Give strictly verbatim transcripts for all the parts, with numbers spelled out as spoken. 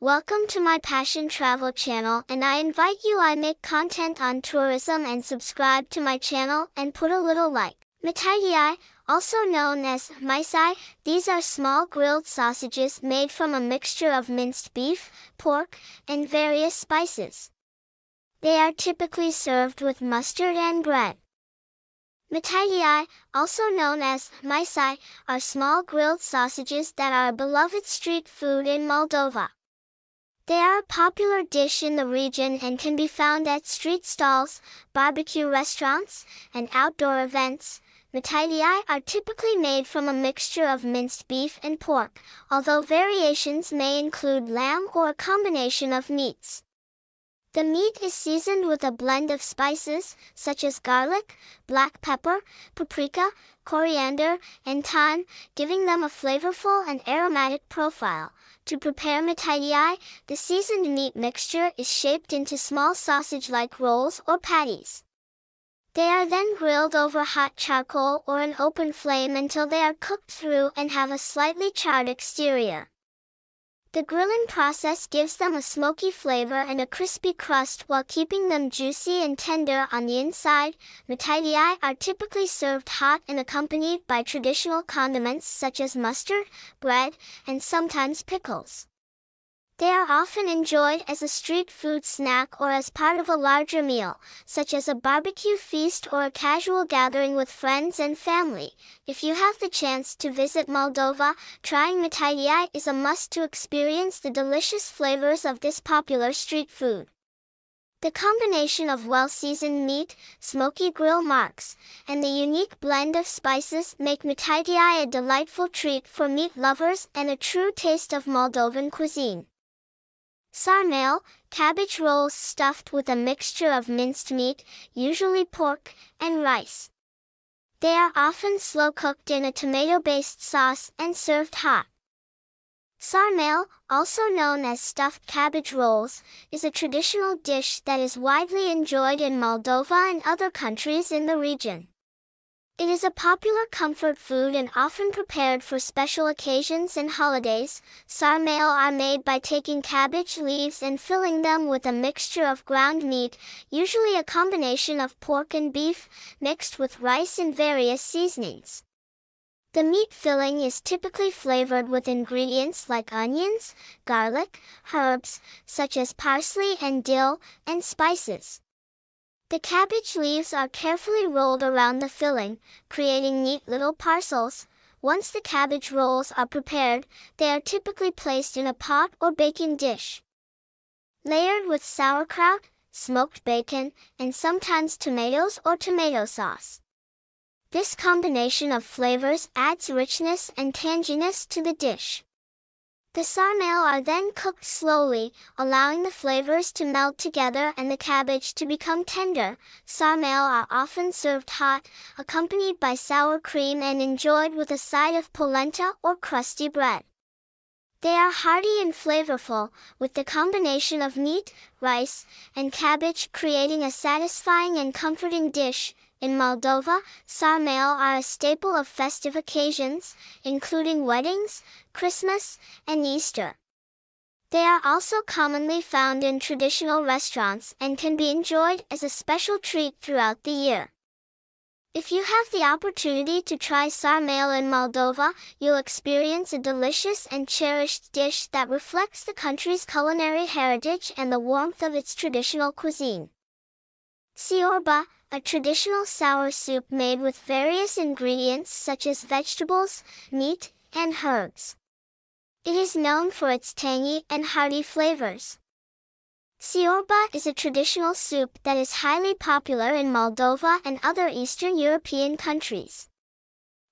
Welcome to my Passion Travel channel, and I invite you I make content on tourism and subscribe to my channel and put a little like. Mititei, also known as mici, these are small grilled sausages made from a mixture of minced beef, pork, and various spices. They are typically served with mustard and bread. Mititei, also known as mici, are small grilled sausages that are a beloved street food in Moldova. They are a popular dish in the region and can be found at street stalls, barbecue restaurants, and outdoor events. Mititei are typically made from a mixture of minced beef and pork, although variations may include lamb or a combination of meats. The meat is seasoned with a blend of spices, such as garlic, black pepper, paprika, coriander, and thyme, giving them a flavorful and aromatic profile. To prepare mititei, the seasoned meat mixture is shaped into small sausage-like rolls or patties. They are then grilled over hot charcoal or an open flame until they are cooked through and have a slightly charred exterior. The grilling process gives them a smoky flavor and a crispy crust while keeping them juicy and tender on the inside. Mititei are typically served hot and accompanied by traditional condiments such as mustard, bread, and sometimes pickles. They are often enjoyed as a street food snack or as part of a larger meal, such as a barbecue feast or a casual gathering with friends and family. If you have the chance to visit Moldova, trying mititei is a must to experience the delicious flavors of this popular street food. The combination of well-seasoned meat, smoky grill marks, and the unique blend of spices make mititei a delightful treat for meat lovers and a true taste of Moldovan cuisine. Sarmale, cabbage rolls stuffed with a mixture of minced meat, usually pork, and rice. They are often slow-cooked in a tomato-based sauce and served hot. Sarmale, also known as stuffed cabbage rolls, is a traditional dish that is widely enjoyed in Moldova and other countries in the region. It is a popular comfort food and often prepared for special occasions and holidays. Sarmale are made by taking cabbage leaves and filling them with a mixture of ground meat, usually a combination of pork and beef, mixed with rice and various seasonings. The meat filling is typically flavored with ingredients like onions, garlic, herbs, such as parsley and dill, and spices. The cabbage leaves are carefully rolled around the filling, creating neat little parcels. Once the cabbage rolls are prepared, they are typically placed in a pot or baking dish. Layered with sauerkraut, smoked bacon, and sometimes tomatoes or tomato sauce. This combination of flavors adds richness and tanginess to the dish. The sarmale are then cooked slowly, allowing the flavors to melt together and the cabbage to become tender. Sarmale are often served hot, accompanied by sour cream and enjoyed with a side of polenta or crusty bread. They are hearty and flavorful, with the combination of meat, rice, and cabbage creating a satisfying and comforting dish. In Moldova, sarmale are a staple of festive occasions, including weddings, Christmas, and Easter. They are also commonly found in traditional restaurants and can be enjoyed as a special treat throughout the year. If you have the opportunity to try sarmale in Moldova, you'll experience a delicious and cherished dish that reflects the country's culinary heritage and the warmth of its traditional cuisine. Ciorbă, a traditional sour soup made with various ingredients such as vegetables, meat, and herbs. It is known for its tangy and hearty flavors. Ciorbă is a traditional soup that is highly popular in Moldova and other Eastern European countries.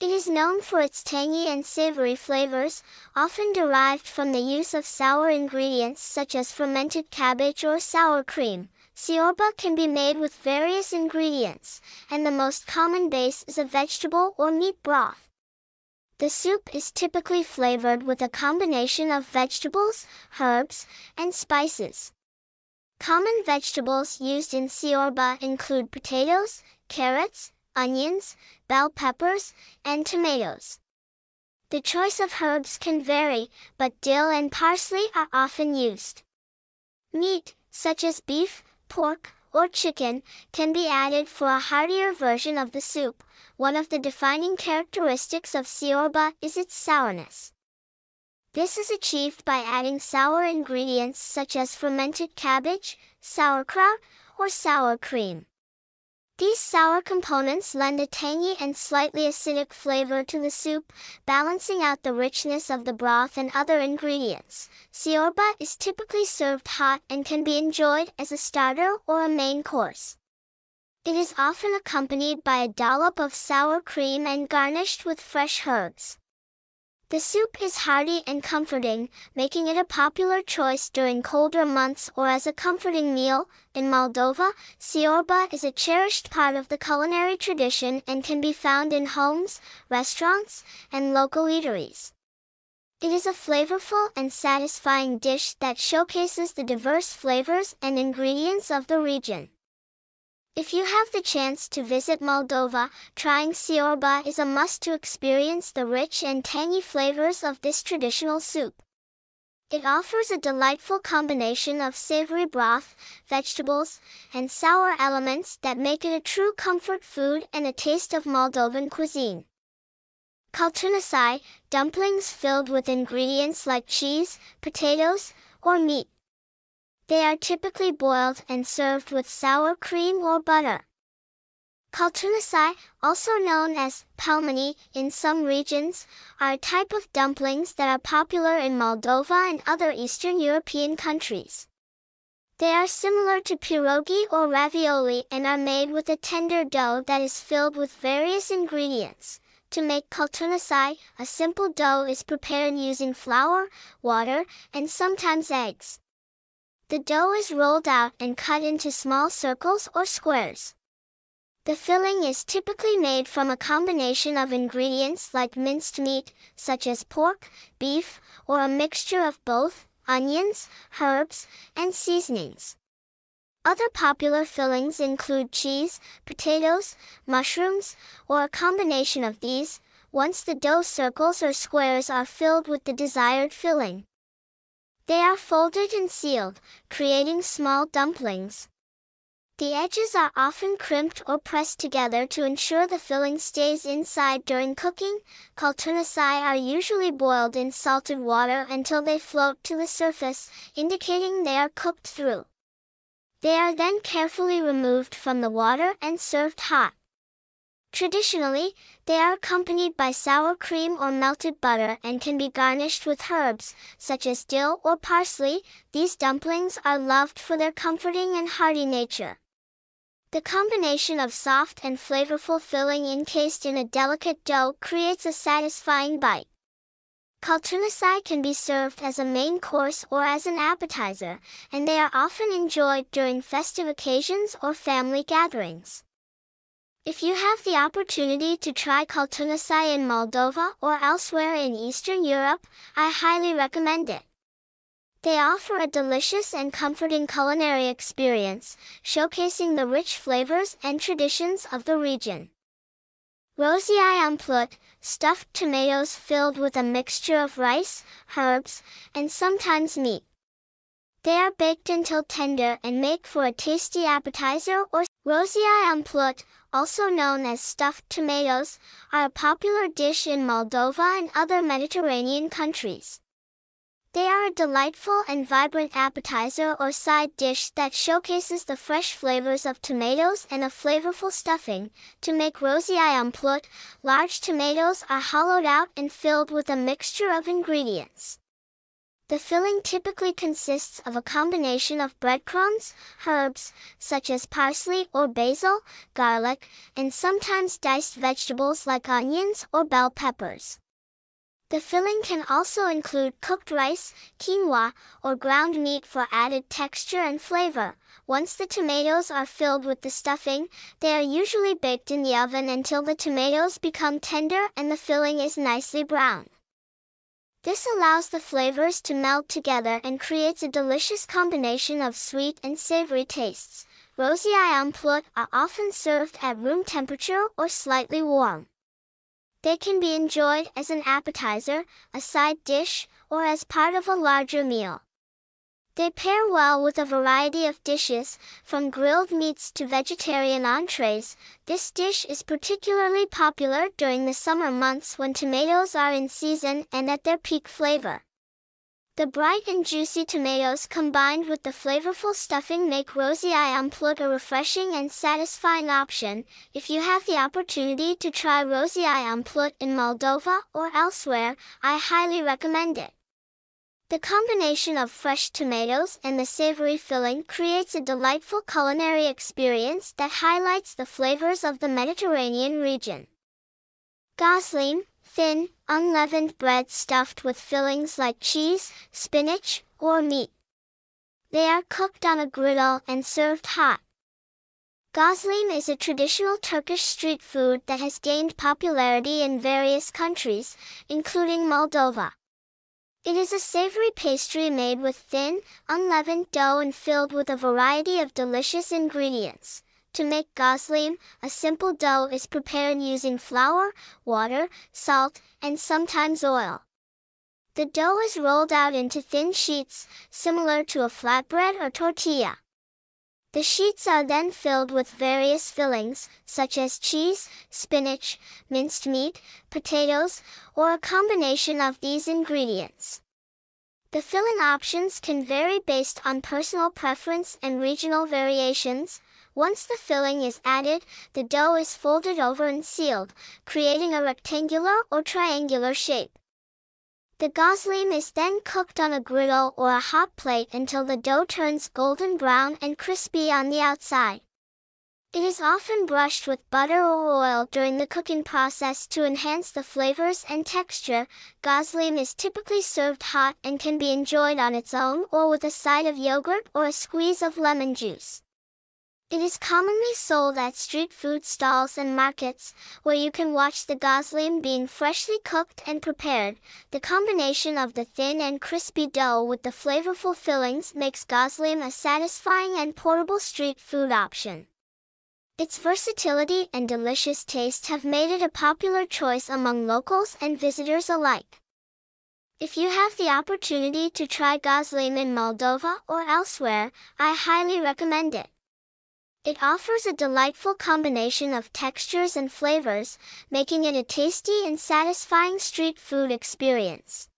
It is known for its tangy and savory flavors, often derived from the use of sour ingredients such as fermented cabbage or sour cream. Ciorbă can be made with various ingredients, and the most common base is a vegetable or meat broth. The soup is typically flavored with a combination of vegetables, herbs, and spices. Common vegetables used in ciorbă include potatoes, carrots, onions, bell peppers, and tomatoes. The choice of herbs can vary, but dill and parsley are often used. Meat, such as beef, pork, or chicken, can be added for a heartier version of the soup. One of the defining characteristics of Ciorbă is its sourness. This is achieved by adding sour ingredients such as fermented cabbage, sauerkraut, or sour cream. These sour components lend a tangy and slightly acidic flavor to the soup, balancing out the richness of the broth and other ingredients. Ciorbă is typically served hot and can be enjoyed as a starter or a main course. It is often accompanied by a dollop of sour cream and garnished with fresh herbs. The soup is hearty and comforting, making it a popular choice during colder months or as a comforting meal. In Moldova, Ciorbă is a cherished part of the culinary tradition and can be found in homes, restaurants, and local eateries. It is a flavorful and satisfying dish that showcases the diverse flavors and ingredients of the region. If you have the chance to visit Moldova, trying Ciorbă is a must to experience the rich and tangy flavors of this traditional soup. It offers a delightful combination of savory broth, vegetables, and sour elements that make it a true comfort food and a taste of Moldovan cuisine. Colțunași, dumplings filled with ingredients like cheese, potatoes, or meat. They are typically boiled and served with sour cream or butter. Colțunași, also known as pelmeni in some regions, are a type of dumplings that are popular in Moldova and other Eastern European countries. They are similar to pierogi or ravioli and are made with a tender dough that is filled with various ingredients. To make colțunași, a simple dough is prepared using flour, water, and sometimes eggs. The dough is rolled out and cut into small circles or squares. The filling is typically made from a combination of ingredients like minced meat, such as pork, beef, or a mixture of both, onions, herbs, and seasonings. Other popular fillings include cheese, potatoes, mushrooms, or a combination of these. Once the dough circles or squares are filled with the desired filling, they are folded and sealed, creating small dumplings. The edges are often crimped or pressed together to ensure the filling stays inside during cooking. Colțunași are usually boiled in salted water until they float to the surface, indicating they are cooked through. They are then carefully removed from the water and served hot. Traditionally, they are accompanied by sour cream or melted butter and can be garnished with herbs, such as dill or parsley. These dumplings are loved for their comforting and hearty nature. The combination of soft and flavorful filling encased in a delicate dough creates a satisfying bite. Colțunași can be served as a main course or as an appetizer, and they are often enjoyed during festive occasions or family gatherings. If you have the opportunity to try colțunași in Moldova or elsewhere in Eastern Europe, I highly recommend it. They offer a delicious and comforting culinary experience, showcasing the rich flavors and traditions of the region. Roșii umplute, stuffed tomatoes filled with a mixture of rice, herbs, and sometimes meat. They are baked until tender and make for a tasty appetizer or Roșii umplute, also known as stuffed tomatoes, are a popular dish in Moldova and other Mediterranean countries. They are a delightful and vibrant appetizer or side dish that showcases the fresh flavors of tomatoes and a flavorful stuffing. To make roșii umplute, large tomatoes are hollowed out and filled with a mixture of ingredients. The filling typically consists of a combination of breadcrumbs, herbs, such as parsley or basil, garlic, and sometimes diced vegetables like onions or bell peppers. The filling can also include cooked rice, quinoa, or ground meat for added texture and flavor. Once the tomatoes are filled with the stuffing, they are usually baked in the oven until the tomatoes become tender and the filling is nicely browned. This allows the flavors to meld together and creates a delicious combination of sweet and savory tastes. Roșii umplute are often served at room temperature or slightly warm. They can be enjoyed as an appetizer, a side dish, or as part of a larger meal. They pair well with a variety of dishes, from grilled meats to vegetarian entrees. This dish is particularly popular during the summer months when tomatoes are in season and at their peak flavor. The bright and juicy tomatoes combined with the flavorful stuffing make Rozii umplute a refreshing and satisfying option. If you have the opportunity to try Rozii umplute in Moldova or elsewhere, I highly recommend it. The combination of fresh tomatoes and the savory filling creates a delightful culinary experience that highlights the flavors of the Mediterranean region. Gözleme, thin, unleavened bread stuffed with fillings like cheese, spinach, or meat. They are cooked on a griddle and served hot. Gözleme is a traditional Turkish street food that has gained popularity in various countries, including Moldova. It is a savory pastry made with thin, unleavened dough and filled with a variety of delicious ingredients. To make gözleme, a simple dough is prepared using flour, water, salt, and sometimes oil. The dough is rolled out into thin sheets, similar to a flatbread or tortilla. The sheets are then filled with various fillings, such as cheese, spinach, minced meat, potatoes, or a combination of these ingredients. The filling options can vary based on personal preference and regional variations. Once the filling is added, the dough is folded over and sealed, creating a rectangular or triangular shape. The gözleme is then cooked on a griddle or a hot plate until the dough turns golden brown and crispy on the outside. It is often brushed with butter or oil during the cooking process to enhance the flavors and texture. Gözleme is typically served hot and can be enjoyed on its own or with a side of yogurt or a squeeze of lemon juice. It is commonly sold at street food stalls and markets, where you can watch the gözleme being freshly cooked and prepared. The combination of the thin and crispy dough with the flavorful fillings makes gözleme a satisfying and portable street food option. Its versatility and delicious taste have made it a popular choice among locals and visitors alike. If you have the opportunity to try gözleme in Moldova or elsewhere, I highly recommend it. It offers a delightful combination of textures and flavors, making it a tasty and satisfying street food experience.